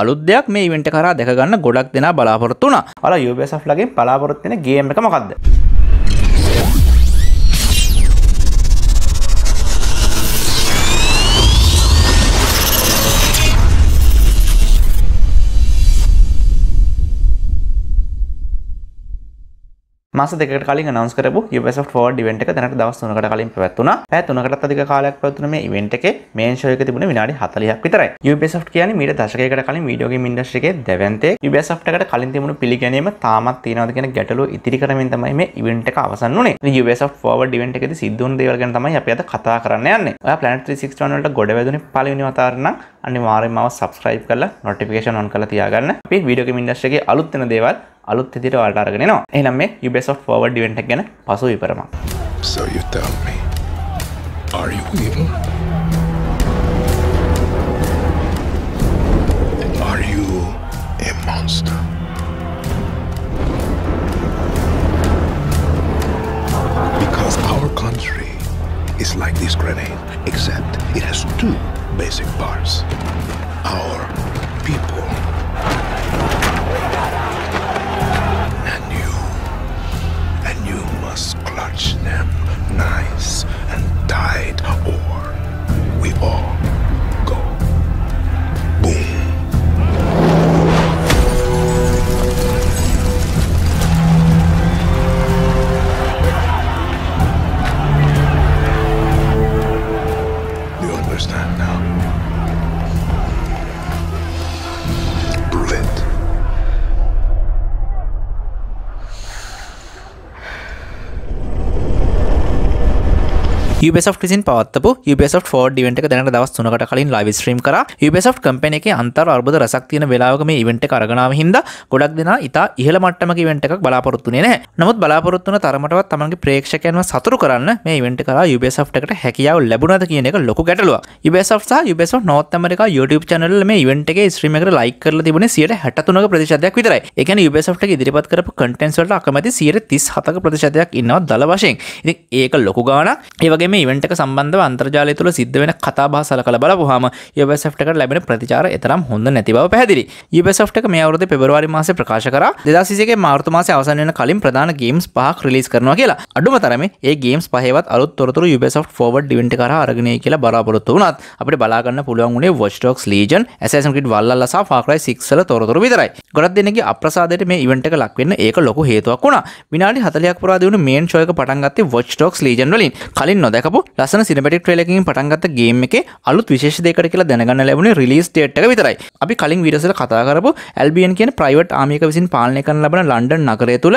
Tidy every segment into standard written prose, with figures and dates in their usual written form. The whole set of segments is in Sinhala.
අලුත් දෙයක් මේ ඉවෙන්ට් එක හරහා දැක ගන්න ගොඩක් දෙනා බලාපොරොත්තු වුණා. ඔයාලා Ubisoft ලාගෙන් බලාපොරොත්තු වෙන ගේම් එක මොකද්ද? මාස දෙකකට කලින් announce කරපු Ubisoft Forward event එක දැනට දවස් 3කට කලින් පැවැත්ුණා. පැය 3කටත් අධික කාලයක් පැවතුණු මේ event එකේ main show එක තිබුණේ විනාඩි 40ක් විතරයි. Ubisoft කියන්නේ මීට දශකයකට කලින් video game industry එකේ දැවැන්තයෙක්. Ubisoft එකට කලින් තිබුණු පිළිගැනීම තාමත් තියෙනවද කියන ගැටලුව ඉතිරි කරමින් තමයි මේ event එක අවසන් වුණේ. ඉතින් Ubisoft Forward event එකේදී සිද්ධ වුණු දේවල් ගැන තමයි අපි අද කතා කරන්න යන්නේ. ඔයා Planet 361 වලට ගොඩ වැදුනේ පළවෙනි වතාවට නම් අනිවාර්යයෙන්ම මාව subscribe කරලා notification on කරලා තියාගන්න. අපි video game industry එකේ අලුත් වෙන දේවල් අලුත් විදිහට ඔයාලට අරගෙන එනවා. එහෙනම් මේ Ubisoft Forward event එක ගැන පසු විපරමක්. So you tell me, are you evil? Are you a monster? Because our country is like this grenade, except it has two basic parts. Our people. Clutch them nice and tight, or we all go boom. You understand now? Prove it. Ubisoft විසින් පවත්වපු Ubisoft Forward event එක දැනට දවස් 3කට කලින් live stream කරා. Ubisoft company එකේ අන්තර් අර්බුද රසක් තියෙන වෙලාවක මේ event එක අරගෙන ආව හින්දා ගොඩක් දෙනා ඉතා ඉහළ මට්ටමක event එකක් බලාපොරොත්තුුනේ නැහැ. නමුත් බලාපොරොත්තු වුණ තරමටවත් තමන්ගේ ප්‍රේක්ෂකයන්ව සතුටු කරන්න මේ event එක කරා Ubisoft එකට හැකියාව ලැබුණාද කියන එක ලොකු ගැටලුවක්. Ubisoft සහ Ubisoft North America YouTube channel වල මේ event එකේ stream එකට like කරලා තිබුණේ 63% විතරයි. ඒ කියන්නේ Ubisoft එක ඉදිරිපත් කරපු contents වලට අකමැති 37% ඉන්නවා දල වශයෙන්. ඉතින් ඒක ලොකු ගාණක්. ඒ වගේම මේ ඉවෙන්ට් එක සම්බන්ධව අන්තර්ජාලය තුළ සිද්ධ වෙන කතා බහ සලකලා බලපුවාම Ubisoft එකට ලැබෙන ප්‍රතිචාර එතරම් හොඳ නැති බව පැහැදිලි. Ubisoft එක මේ අවුරුද්දේ පෙබරවාරි මාසයේ ප්‍රකාශ කරා 2021 ගේ මාර්තු මාසයේ අවසන් වෙන කලින් ප්‍රධාන ගේම්ස් 5ක් රිලීස් කරනවා කියලා. අඩුම තරමේ මේ ගේම්ස් 5ඒවත් අලුත් තොරතුරු Ubisoft Forward event එක හරහා අරගෙන එයි කියලා බලාපොරොත්තු වුණත් අපිට බලා ගන්න පුළුවන් උනේ Watch Dogs Legion, Assassin's Creed Valhalla සහ Far Cry 6 වල තොරතුරු විතරයි. ගොඩක් දෙනෙක්ගේ අප්‍රසාදයට මේ ඉවෙන්ට් එක ලක් වෙන්න ඒක ලොකු හේතුවක් වුණා. විනාඩි 40ක් පුරාදී වුණු මේන් ෂෝ එක පටන් ගත්තේ Watch Dogs Legion වලින්. කලින් නොදකපු ලස්සන සිනමැටික් ට්‍රේලර් එකකින් පටන් ගත්ත ගේම් එකේ අලුත් විශේෂ දෙයකට කියලා දැනගන්න ලැබුණේ රිලීස් ඩේට් එක විතරයි. අපි කලින් වීඩියෝස් වල කතා කරපු ඇල්බියන් කියන ප්‍රයිවට් ආමි එක විසින් පාලනය කරන ලබන ලන්ඩන් නගරය තුල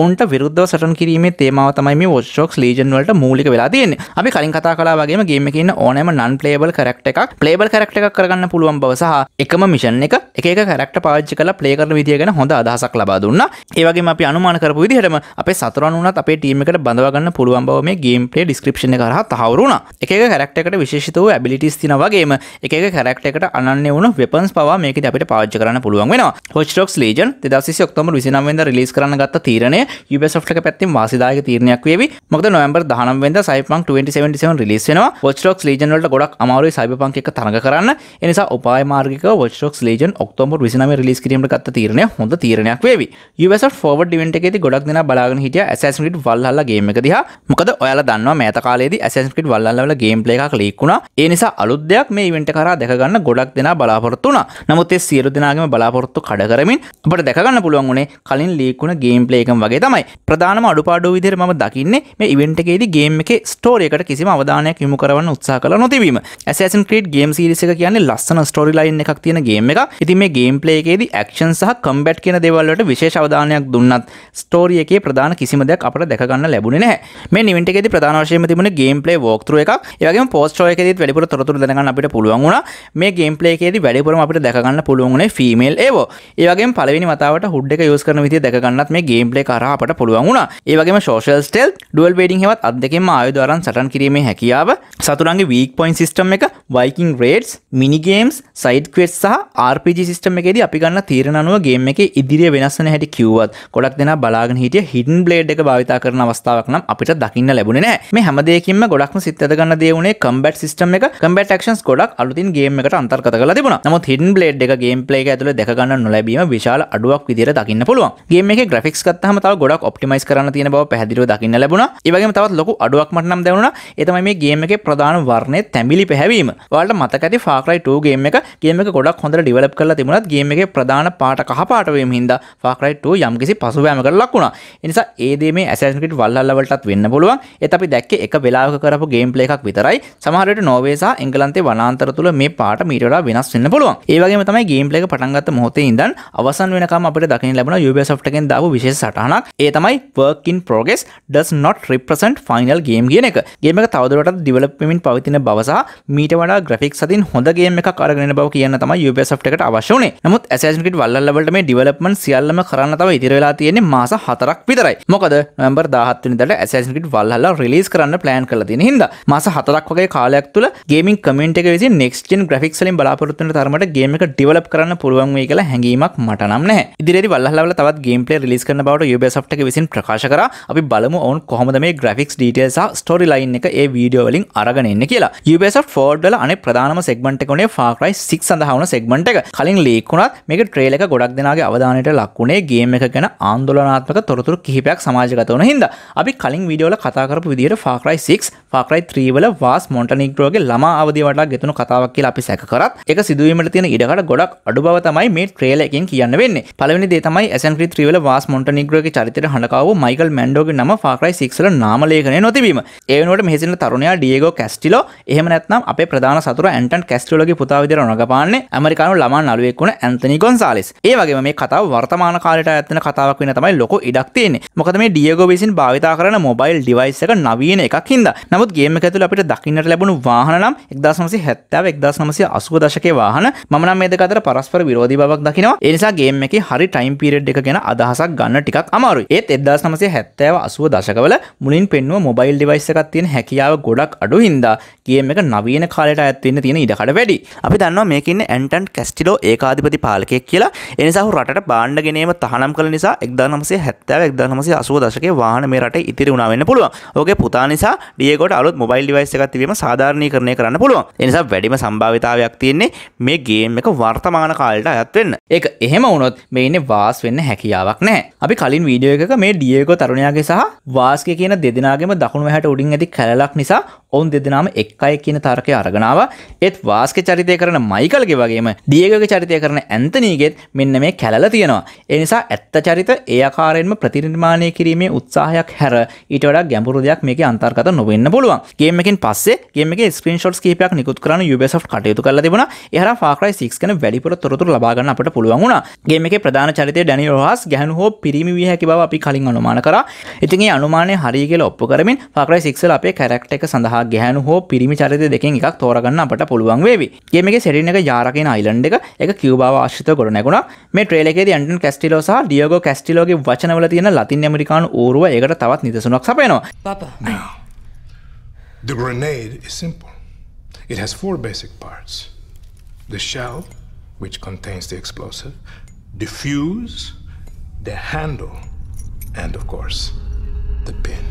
ඔවුන්ට විරුද්ධව සටන් කිරීමේ තේමාව තමයි මේ Watch Dogs Legion වලට මූලික වෙලා තියෙන්නේ. අපි කලින් කතා කළා වගේම ගේම් එකේ ඉන්න ඕනෑම non playable character එකක් playable character එකක් කරගන්න පුළුවන් බව සහ එකම mission එක එක character පාවිච්චි කරලා play කරන විදිය ගැන හොඳ අදහසක් ලබා දුන්නා. ඒ වගේම අපි අනුමාන කරපු විදිහටම අපේ සතුරන් වුණත් අපේ ටීම් එකට බඳවා ගන්න පුළුවන් බව මේ ගේම් ප්ලේ ඩිස්ක්‍රිප්ෂන් එක හරහා තහවුරු වුණා. එක එක character එකට විශේෂිත වූ abilities තියෙනා වගේම එක එක character එකට අනන්‍ය වුණු weapons පවා මේකෙදි අපිට පාවිච්චි කරන්න පුළුවන් වෙනවා. Watch Dogs Legion 2020 ඔක්තෝබර් 29 වෙනිදා රිලීස් කරන්න ගත්ත තීරණය Ubisoft එක පැත්තෙන් වාසිදායක තීරණයක් වේවි. මොකද නොවැම්බර් 19 වෙනිදා Cyberpunk 2077 රිලීස් වෙනවා. Watch Dogs Legion වලට ගොඩක් අමාරුයි Cyberpunk එක තරඟ කරන්න. ඒ නිසා උපාය මාර්ගිකව Watch Dogs Legion October 29 release කිරීමට ගත්ත තීරණය හොඳ තීරණයක් වේවි. Ubisoft Forward event එකේදී ගොඩක් දෙනා බලාගෙන හිටියා Assassin's Creed Valhalla game එක දිහා. මොකද ඔයාලා දන්නවා මෑත කාලයේදී Assassin's Creed Valhalla වල ගේම් ප්ලේ එකක් ලීක් වුණා. ඒ නිසා අලුත් දෙයක් මේ ඉවෙන්ට් එක හරහා දැක ගන්න ගොඩක් දෙනා බලාපොරොත්තු වුණා. නමුත් ඒ සියලු දෙනාගේම බලාපොරොත්තු කඩ කරමින් අපිට දැක ගන්න පුළුවන් උනේ කලින් ලීක් වුණ ගේම් ප්ලේ එකම වගේ තමයි. ප්‍රධානම අඩුපාඩු විදිහට මම දකින්නේ මේ ඉවෙන්ට් එකේදී ගේම් එකේ ස්ටෝරි එකට කිසිම අවධානයක් යොමු කරවන්න උත්සාහ කළා නොතිබීම. Assassin's Creed game series එක කියන්නේ ලස්සන ස්ටෝරි ලයින් එකක් තියෙන ගේම් එකක්. ඉතින් මේ ගේම් ප්ලේ එකේදී ඇක්ෂන් සහ කම්බැට් කියන දේවල් වලට විශේෂ අවධානයක් දුන්නත් ස්ටෝරි එකේ ප්‍රධාන කිසිම දෙයක් අපිට දැක ගන්න ලැබුණේ නැහැ. මේ ඉවෙන්ට් එකේදී ප්‍රධාන වශයෙන්ම තිබුණේ ගේම් ප්ලේ වෝක් ත්‍රූ එකක්. ඒ වගේම පෝස්ට් ෂෝ එකේදීත් වැඩිපුර තොරතුරු දැනගන්න අපිට පුළුවන් වුණා. මේ ගේම් ප්ලේ එකේදී වැඩිපුරම අපිට දැක ගන්න පුළුවන් වුණේ ෆීමේල් ඒවෝ. ඒ වගේම පළවෙනි වතාවට හුඩ් එක යූස් කරන විදිය දැක ගන්නත් මේ ගේම් ප්ලේ කරා අපට පුළුවන් වුණා. ඒ වගේම සෝෂල් ස්ටෙල්ත්, ඩුවල් බේඩින් හෙවත් අත් දෙකෙන්ම ආයුධ අරන් සටන් කිරීමේ හැකියාව, සතුරන්ගේ වීක් පොයින්ට් සිස්ටම් එක, Viking raids, mini games, side quest සහ RPG සිස්ටම් එකේදී අපි ගන්න තීරණ අනුව ගේම් එකේ ඉදිරිය වෙනස් වෙන හැටි කිව්වත් ගොඩක් දෙනා බලාගෙන හිටිය හිඩන් බ්ලේඩ් එක භාවිතා කරන අවස්ථාවක් නම් අපිට දකින්න ලැබුණේ නැහැ. මේ හැම දෙයක ඒකින්ම ගොඩක්ම සිත් ඇද ගන්න දේ උනේ combat system එක combat actions ගොඩක් අලුතින් game එකට අන්තර්ගත කරලා තිබුණා. නමුත් hidden blade එක game play එක ඇතුළේ දැක ගන්න නොලැබීම විශාල අඩුවක් විදිහට දකින්න පුළුවන්. game එකේ graphics ගත්තාම තව ගොඩක් optimize කරන්න තියෙන බව පැහැදිලිව දකින්න ලැබුණා. ඒ වගේම තවත් ලොකු අඩුවක් මට නම් දැනුණා. ඒ තමයි මේ game එකේ ප්‍රධාන වර්ණයේ තැඹිලි පැහැවීම. ඔයාලට මතක ඇති Far Cry 2 game එක ගොඩක් හොඳට develop කරලා තිබුණත් game එකේ ප්‍රධාන පාට කහ පාට වීම හින්දා Far Cry 2 යම්කිසි පසුබෑමකට ලක් වුණා. ඒ නිසා ඒ දේ මේ Assassin's Creed Valhalla වලටත් වෙන්න පුළුවන්. ඒත් අපි දැක්කේ එක වෙලාවක කරපු ගේම් ප්ලේ එකක් විතරයි. සමහර විට නෝර්වේ සහ එංගලන්තයේ වනාන්තර තුල මේ පාට මීට වඩා වෙනස් වෙන්න පුළුවන්. ඒ වගේම තමයි ගේම් ප්ලේ එක පටන් ගත්ත මොහොතේ ඉඳන් අවසන් වෙනකම් අපිට දකින්න ලැබෙන Ubisoft එකෙන් දාපු විශේෂ සටහනක්. ඒ තමයි work in progress does not represent final game කියන එක. ගේම් එක තවදුරටත් develop වෙමින් පවතින බව සහ මීට වඩා graphics අතින් හොඳ ගේම් එකක් අරගෙන එන බව කියන්න තමයි Ubisoft එකට අවශ්‍ය වුණේ. නමුත් Assassin's Creed Valhalla වලට මේ development සියල්ලම කරන්න තව ඉතිරි වෙලා තියෙන්නේ මාස 4ක් විතරයි. මොකද November 17 වෙනිදාට Assassin's Creed Valhalla release කරන්න plan කරලා තියෙන හින්දා මාස 4ක් වගේ කාලයක් තුල gaming community එක විසින් next gen graphics වලින් බලාපොරොත්තු වෙන තරමට game එක develop කරන්න පුළුවන් වෙයි කියලා හැඟීමක් මට නම් නැහැ. ඉදිරියේදී Valhalla වල තවත් gameplay release කරන බවට Ubisoft එක විසින් ප්‍රකාශ කරා. අපි බලමු ඔවුන් කොහොමද මේ graphics details සහ storyline එක ඒ වීඩියෝ වලින් අරගෙන ඉන්නේ කියලා. Ubisoft Forward වල අනේ ප්‍රධානම segment එක උනේ Far Cry 6 සඳහා වුණ segment එක. කලින් leak වුණත් මේක trailer එක ගොඩක් දෙනාගේ අවධානයට ලක් වුණේ game එක ගැන ආందోලනාත්මක තොරතුරු කිහිපයක් සමාජගත වුණ හින්දා. අපි කලින් වීඩියෝ වල කතා කරපු විදිහට Far Cry 6, Far Cry 3 වල වාස් මොන්ටෙනිග්‍රෝගේ ළමා අවධිය වටා ගෙතුණු කතාවක් කියලා අපි සැක කරත් ඒක සිදුවීමට තියෙන ඉඩකඩ ගොඩක් අඩු බව තමයි මේ ට්‍රේලර් එකෙන් කියන්න වෙන්නේ. පළවෙනි දේ තමයි Assassin's Creed 3 වල වාස් මොන්ටෙනිග්‍රෝගේ චරිතයට හඬකාව මයිකල් මැන්ඩෝගේ නම Far Cry 6 වල නාමලේඛනය නොතිබීම. ඒ වෙනුවට මෙහි සිටින තරුණයා ඩියේගෝ කැස්ටිලෝ එහෙම නැත්නම් අපේ ප්‍රධාන සතුරා ඇන්ටන් කැස්ටිලෝගේ පුතා විදිහට රඟපාන්නේ ඇමරිකානු ළමා නළුවෙක් වුණ ඇන්තනි ගොන්සාලෙස්. ඒ වගේම මේ කතාව වර්තමාන කාලයට අයත් වෙන කතාවක් වෙන තමයි ලොකු ඉඩක් තියෙන්නේ. මොකද මේ ඩියේගෝ විසින් භාවිතා කරන මොබයිල් ඩිවයිස් එක නවීන එකක් හින්දා. නමුත් ගේම් එක ඇතුළේ අපිට දකින්නට ලැබුණු වාහන නම් 1970 1980 දශකයේ වාහන. මම නම් මේ දෙක අතර පරස්පර විරෝධී බවක් දකිනවා. ඒ නිසා ගේම් එකේ හරි ටයිම් පීරියඩ් එක ගැන අදහසක් ගන්න ටිකක් අමාරුයි. ඒත් 1970 80 දශකවල මුලින් පෙන්නුව මොබයිල් ඩිවයිස් එකක් තියෙන හැකියාව ගොඩක් අඩු හින්දා ගේම් එක නවීන කාලයට අයත් වෙන්න තියෙන ඉඩකඩ වැඩි. අපි දන්නවා මේකේ ඉන්නේ ඇන්ටන් කැස්ටිලෝ ඒකාධිපති පාලකයෙක් කියලා. ඒ නිසා ඔහු රටට බාණ්ඩ ගෙනීම තහනම් කළ නිසා 1970 1980 දශකයේ වාහන මේ රටේ ඉතිරි වුණා වෙන්න පුළුවන්. ඔහුගේ පුතා නිසා ඩියේගෝට අලුත් මොබයිල් ඩිවයිස් එකක් තිබීම සාධාරණීකරණය කරන්න පුළුවන්. ඒ නිසා වැඩිම සම්භාවිතාවයක් තියෙන්නේ මේ ගේම් එක වර්තමාන කාලයට අයත් වෙන්න. ඒක එහෙම වුණොත් මේ ඉන්නේ වාස් වෙන්න හැකියාවක් නැහැ. අපි කලින් වීඩියෝ එකක මේ ඩියේගෝ තරුණයාගේ සහ වාස්ගේ කියන දෙදෙනාගේම දකුණු වැහැට උඩින් ඇති කැලලක් නිසා ඔවුන් දෙදෙනාම එකයි කියන තර්කය අරගෙන ආවා. ඒත් වාස්ගේ චරිතය කරන මයිකල්ගේ වගේම ඩියේගෝගේ චරිතය කරන ඇන්තනීගෙත් මෙන්න මේ කැලල තියෙනවා. ඒ නිසා ඇත්ත චරිත ඒ ආකාරයෙන්ම ප්‍රතිනිර්මාණය කිරීමේ උත්සාහයක් හැර ඊට වඩා ගැඹුරු දෙයක් මේකේ අන්තර්ගත නොවෙන්න පුළුවන්. ගේම් එකෙන් පස්සේ ගේම් එකේ ස්ක්‍රීන්ෂොට්ස් කිහිපයක් නිකුත් කරන Ubisoft කටයුතු කරලා තිබුණා. ඒ හරහා Far Cry 6 ගැන වැඩිපුර තොරතුරු ලබා ගන්න අපට පුළුවන් වුණා. ගේම් එකේ ප්‍රධාන චරිතය ඩැනි රෝහස් ගැහණු හෝ පිරිමි විය හැකි බව අපි කලින් අනුමාන කරා. ඉතින් මේ අනුමානය හරිය කියලා ඔප්පු කරමින් Far Cry 6 වල අපේ කැරක්ටර් එක සඳහා ගැහණු හෝ පිරිමි චරිත දෙකෙන් එකක් තෝරගන්න අපට පුළුවන් වේවි. ගේම් එකේ සෙටින් එක යාරා කියන අයිලන්ඩ් එක ඒක කියුබාව ආශ්‍රිතව ගොඩනැගුණා. මේ ට්‍රේලර් එකේදී ඇන්ටන් කැස්ටිලෝ සහ ඩියේගෝ කැස්ටිලෝගේ වචනවල තියෙන ලතින් ඇමරිකානු ඌරුව ඒකට තවත් නිදසුනක් සපයනවා. Papa. Now, the grenade is simple. It has four basic parts. The shell, which contains the explosive, the fuse, the handle, and of course, the pin.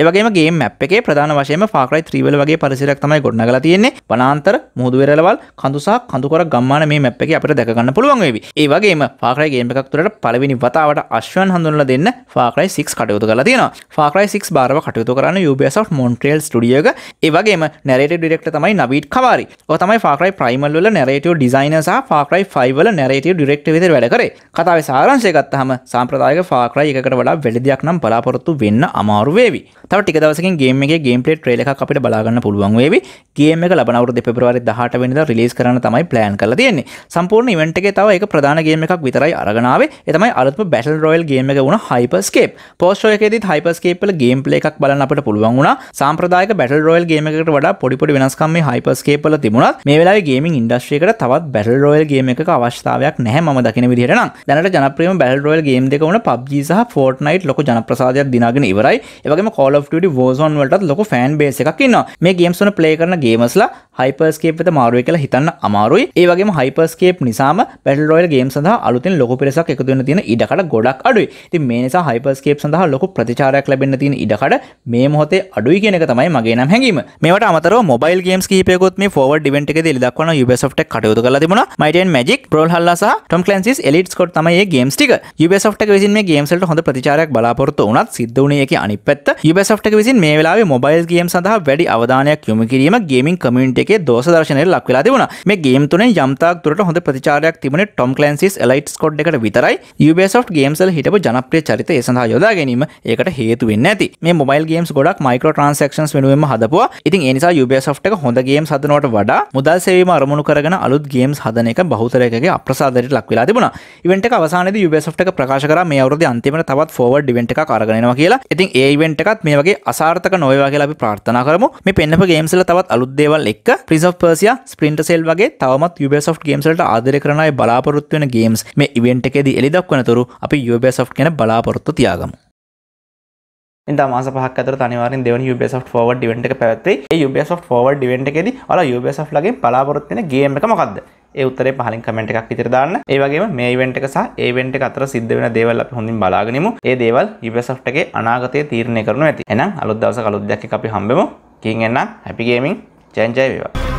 ඒ වගේම ගේම් මැප් එකේ ප්‍රධාන වශයෙන්ම Far Cry 3 වල වගේ පරිසරයක් තමයි ගොඩනගලා තියෙන්නේ. වනාන්තර, මුහුදු වෙරළවල්, කඳු සහ කඳුකර ගම්මාන මේ මැප් එකේ අපිට දැක ගන්න පුළුවන් වෙවි. ඒ වගේම Far Cry ගේම් එකක් තුළට පළවෙනි වතාවට අශ්වයන් හඳුන්වලා දෙන්න Far Cry 6 කටයුතු කරලා තියෙනවා. Far Cry 6 බාරව කටයුතු කරන Ubisoft Montreal ස්ටුඩියෝ එක. ඒ වගේම narrative director තමයි නවීඩ් කවාරි. ඔහු තමයි Far Cry Primal වල narrative designer සහ Far Cry 5 වල narrative director විදිහට වැඩ කරේ. කතාවේ සාරාංශය ගත්තාම සාම්ප්‍රදායික Far Cry එකකට වඩා වැඩි දෙයක් නම් බලාපොරොත්තු වෙන්න අමාරු වෙවි. තව ටික දවසකින් ගේම් එකේ ගේම් ප්ලේ ට්‍රේලර් එකක් අපිට බලා ගන්න පුළුවන් වේවි. ගේම් එක ලබන අවුරුද්දේ පෙබරවාරි 18 වෙනිදා රිලීස් කරන්න තමයි plan කරලා තියෙන්නේ. සම්පූර්ණ ඉවෙන්ට් එකේ තව එක ප්‍රධාන ගේම් එකක් විතරයි අරගෙන ආවේ. ඒ තමයි අලුත්ම Battle Royale ගේම් එක වුණ Hyperscape. Post Royale එකේදීත් Hyperscape වල ගේම් ප්ලේ එකක් බලන්න අපිට පුළුවන් වුණා. සාම්ප්‍රදායික Battle Royale ගේම් එකකට වඩා පොඩි වෙනස්කම් මේ Hyperscape වල තිබුණත් මේ වෙලාවේ gaming industry එකට තවත් Battle Royale ගේම් එකක අවශ්‍යතාවයක් නැහැ මම දකින විදිහට නම්. දැනට ජනප්‍රියම Battle Royale ගේම් දෙක වුණ PUBG සහ Fortnite ලොකු ජනප්‍රසාදයක් දිනාගෙන ඉවරයි. ඒ වගේම Call of Duty Warzone වලටත් ලොකු ෆෑන් බේස් එකක් ඉන්නවා. මේ ගේම්ස් වල ප්ලේ කරන ගේමර්ස්ලා Hyperscape with the Marvel Hitan Amaru, Evagam Hyperscape Nisama, Battle Royal Games and the Alutin Loco Peresa Kekunatin, Idakata Godak Adu. The main is a Hyperscapes and the Loco Pratichara Club in the Idakata, Memote Aduikanakatama, Maganam Hangim. Mevatamataro, mobile games keep a good me forward event together the Lakona Ubisoft Katu Galadimuna, Might and Magic, Valhalla, Tom Clancy's Elite Squad Tamae game sticker. Ubisoft Vision May Games on the Praticharak Balaportona, Siduni Anipetta. Ubisoft Vision may allow mobile games and the very Avadana Kumikirima gaming community. Those are Chanel Lapiladuna. Make game to Yamta, Turtle on the Patichariak Timon, Tom Clancy's Elite Squad Decker Vitarai, Ubisoft Games will hit up Janapri Charitas and Hayoda Ganim, Ekata He to Winati. May mobile games Godak microtransactions when we Hadapua, eating Enisa Ubisoft Tech Honda games had the Not Vada, Mudal Sevima Ramunukaragana, Alud games Hadaneka, Bahutareka, Prasad Lapiladuna. Even take Avasana, the Ubisoft Tech Prakashakara, Mayor of the Antimata Tavat Forward, Diventeka Karagana Makila, eating A Venteka, Mevake, Asartaka Novakala Pratanakaramu, may Penapa Games Latavat Aludeva Lake. Prince of Persia, Splinter Cell Vage, Tavamat Ubisoft Games at Adrekrana Balaparutun Games may event take the Elida Konaturu, Api Ubisoft can Balapartutiagam. In the Masapaka Tanivar in the Ubisoft Forward event take a Ubisoft Forward event take the or a Ubisoft Lagame, Palaparutun game Kamakad. Eutre Paling comment a Kitan, Eva game, may event take a event Katra Sidena develop Hunim Balaganimu, A Deval, Ubisoft Take, Anagate, Tirnekanueti, and Aludasa Kaludaki Kapi Hambemo, King and Happy Gaming. जय जय विवा